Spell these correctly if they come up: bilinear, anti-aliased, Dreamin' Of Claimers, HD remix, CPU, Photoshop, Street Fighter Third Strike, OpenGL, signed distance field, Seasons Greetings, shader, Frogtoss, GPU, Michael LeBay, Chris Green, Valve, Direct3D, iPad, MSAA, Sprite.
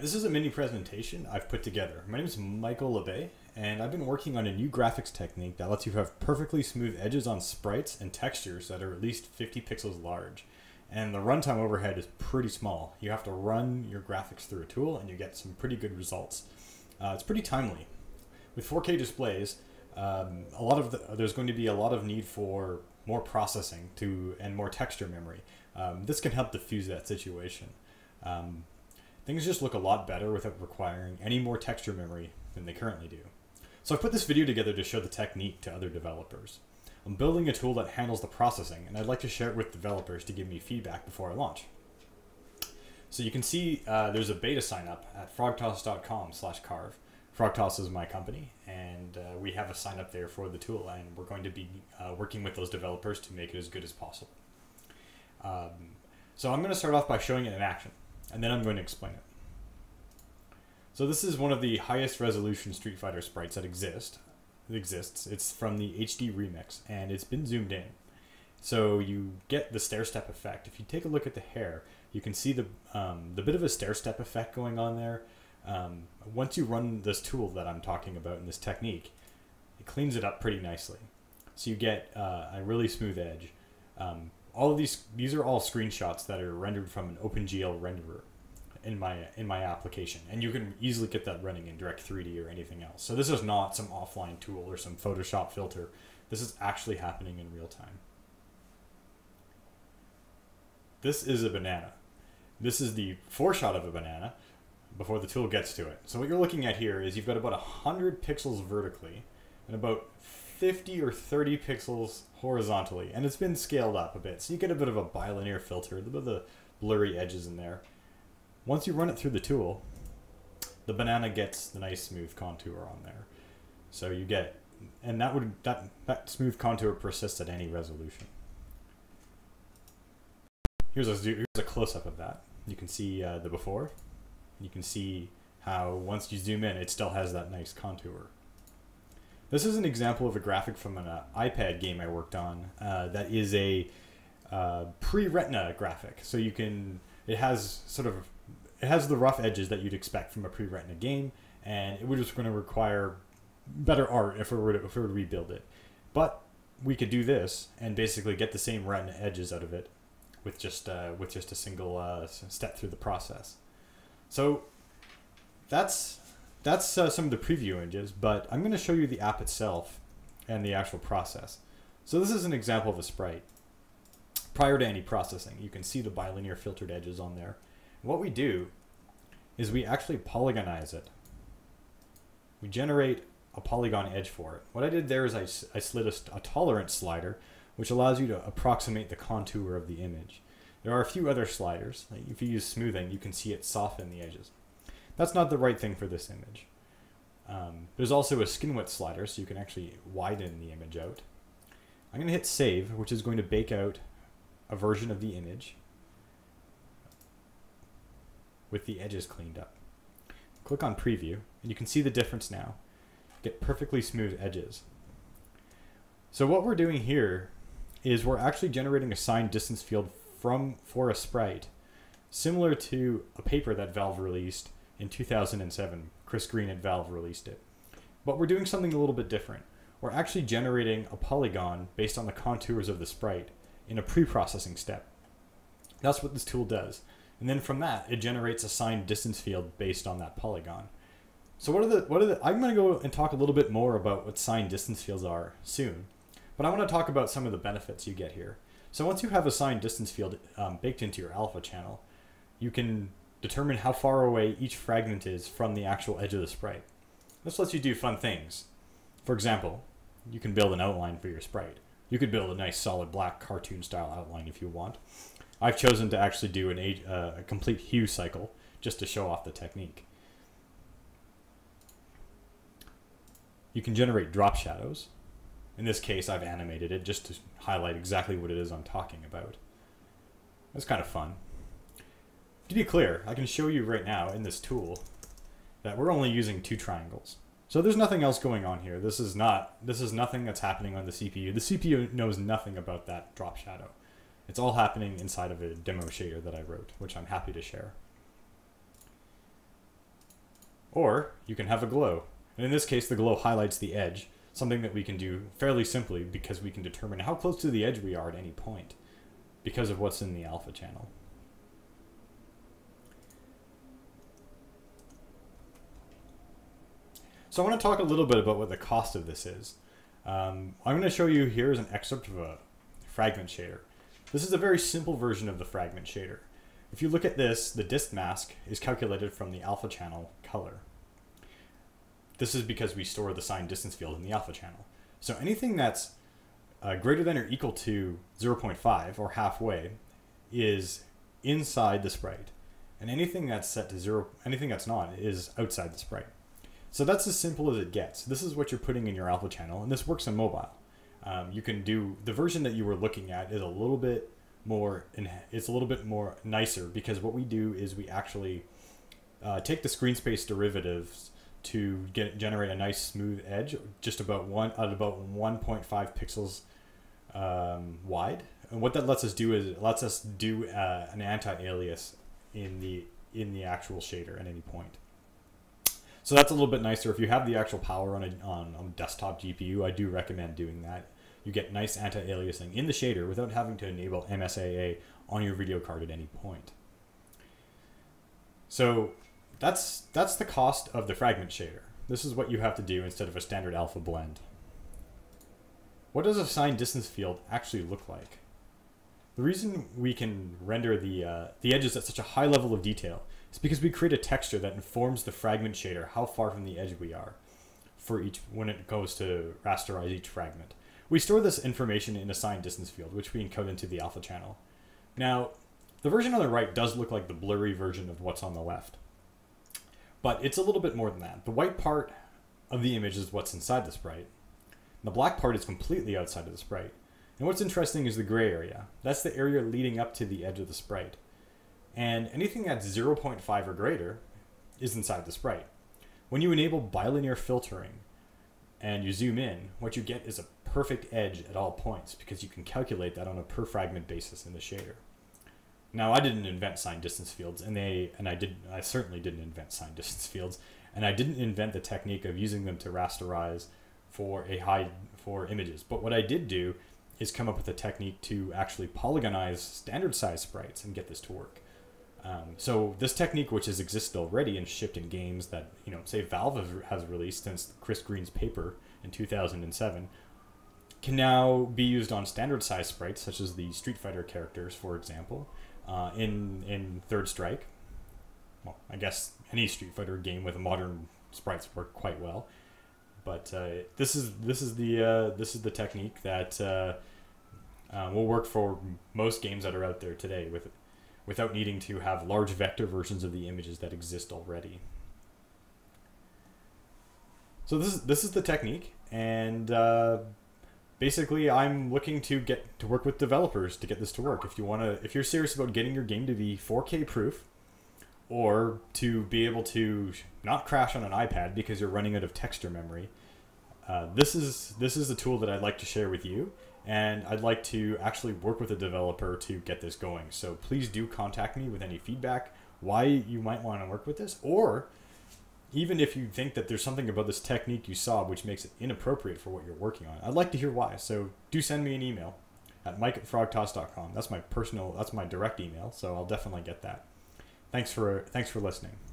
And this is a mini presentation I've put together. My name is Michael LeBay, and I've been working on a new graphics technique that lets you have perfectly smooth edges on sprites and textures that are at least 50 pixels large. And the runtime overhead is pretty small. You have to run your graphics through a tool and you get some pretty good results. It's pretty timely. With 4K displays, there's going to be a lot of need for more processing and more texture memory. This can help diffuse that situation. Things just look a lot better without requiring any more texture memory than they currently do. So I put this video together to show the technique to other developers. I'm building a tool that handles the processing, and I'd like to share it with developers to give me feedback before I launch. So you can see there's a beta sign up at frogtoss.com/carve. Frogtoss is my company, and we have a sign up there for the tool, and we're going to be working with those developers to make it as good as possible. So I'm going to start off by showing it in action, and then I'm going to explain it. So this is one of the highest resolution Street Fighter sprites that exists. It's from the HD remix, and it's been zoomed in. So you get the stair-step effect. If you take a look at the hair, you can see the bit of a stair-step effect going on there. Once you run this tool that I'm talking about in this technique, it cleans it up pretty nicely. So you get a really smooth edge. All of these are all screenshots that are rendered from an OpenGL renderer in my application, and you can easily get that running in Direct3D or anything else. So this is not some offline tool or some Photoshop filter. This is actually happening in real time. This is a banana. This is the foreshot of a banana before the tool gets to it. So what you're looking at here is you've got about 100 pixels vertically and about 50 or 30 pixels horizontally, and it's been scaled up a bit, so you get a bit of a bilinear filter, a bit of the blurry edges in there. Once you run it through the tool, the banana gets the nice smooth contour on there. So you get, and that smooth contour persists at any resolution. Here's a close-up of that. You can see the before. You can see how once you zoom in, it still has that nice contour. This is an example of a graphic from an iPad game I worked on that is a pre-retina graphic. So you can, it has the rough edges that you'd expect from a pre-retina game, and it was just going to require better art if we were to rebuild it. But we could do this and basically get the same retina edges out of it with just a single step through the process. So that's some of the preview images, but I'm going to show you the app itself and the actual process. So this is an example of a sprite prior to any processing. You can see the bilinear filtered edges on there. What we do is we actually polygonize it. We generate a polygon edge for it. What I did there is I slid a tolerance slider, which allows you to approximate the contour of the image. There are a few other sliders. If you use smoothing, you can see it soften the edges. That's not the right thing for this image. There's also a skin width slider, so you can actually widen the image out. I'm going to hit save, which is going to bake out a version of the image with the edges cleaned up. Click on preview, and you can see the difference now. Get perfectly smooth edges. So what we're doing here is we're actually generating a signed distance field for a sprite, similar to a paper that Valve released in 2007. Chris Green at Valve released it. But we're doing something a little bit different. We're actually generating a polygon based on the contours of the sprite in a pre-processing step. That's what this tool does. And then from that, it generates a signed distance field based on that polygon. So I'm going to go and talk a little bit more about what signed distance fields are soon, but I want to talk about some of the benefits you get here. So once you have a signed distance field baked into your alpha channel, you can determine how far away each fragment is from the actual edge of the sprite. This lets you do fun things. For example, you can build an outline for your sprite. You could build a nice solid black cartoon style outline if you want. I've chosen to actually do a complete hue cycle just to show off the technique. You can generate drop shadows. In this case, I've animated it just to highlight exactly what it is I'm talking about. That's kind of fun. To be clear, I can show you right now in this tool that we're only using 2 triangles. So there's nothing else going on here. This is nothing that's happening on the CPU. The CPU knows nothing about that drop shadow. It's all happening inside of a demo shader that I wrote, which I'm happy to share. Or you can have a glow. And in this case, the glow highlights the edge, something that we can do fairly simply because we can determine how close to the edge we are at any point because of what's in the alpha channel. So I want to talk a little bit about what the cost of this is. I'm going to show you here is an excerpt of a fragment shader. This is a very simple version of the fragment shader. If you look at this, the disk mask is calculated from the alpha channel color. This is because we store the signed distance field in the alpha channel. So anything that's greater than or equal to 0.5 or halfway is inside the sprite, and anything that's set to zero, anything that's not, is outside the sprite. So that's as simple as it gets. This is what you're putting in your alpha channel, and this works on mobile. You can do the version that you were looking at is a little bit more, it's a little bit more nicer because what we do is we actually take the screen space derivatives to generate a nice smooth edge, just about at about 1.5 pixels wide. And what that lets us do is it lets us do an anti-alias in the actual shader at any point. So that's a little bit nicer. If you have the actual power on a desktop GPU, I do recommend doing that. You get nice anti-aliasing in the shader without having to enable MSAA on your video card at any point. So that's the cost of the fragment shader. This is what you have to do instead of a standard alpha blend. What does a signed distance field actually look like? The reason we can render the edges at such a high level of detail is because we create a texture that informs the fragment shader how far from the edge we are for each when it goes to rasterize each fragment. We store this information in a signed distance field, which we encode into the alpha channel. Now, the version on the right does look like the blurry version of what's on the left, but it's a little bit more than that. The white part of the image is what's inside the sprite. The black part is completely outside of the sprite. And what's interesting is the gray area. That's the area leading up to the edge of the sprite. And anything that's 0.5 or greater is inside the sprite. When you enable bilinear filtering and you zoom in, what you get is a perfect edge at all points because you can calculate that on a per fragment basis in the shader. Now, I didn't invent signed distance fields, and I certainly didn't invent signed distance fields, and I didn't invent the technique of using them to rasterize for images. But what I did do is come up with a technique to actually polygonize standard size sprites and get this to work. So this technique, which has existed already and shipped in games that, you know, say Valve has released since Chris Green's paper in 2007, can now be used on standard size sprites, such as the Street Fighter characters, for example, in Third Strike. Well, I guess any Street Fighter game with modern sprites work quite well, but this is the technique that will work for most games that are out there today without needing to have large vector versions of the images that exist already. So this is the technique, and basically I'm looking to get to work with developers to get this to work. If you're serious about getting your game to be 4K proof, or to be able to not crash on an iPad because you're running out of texture memory, this is the tool that I'd like to share with you, and I'd like to actually work with a developer to get this going. So please do contact me with any feedback, why you might want to work with this, or even if you think that there's something about this technique you saw which makes it inappropriate for what you're working on. I'd like to hear why, so do send me an email at mike@frogtoss.com. That's my direct email, so I'll definitely get that. Thanks for listening.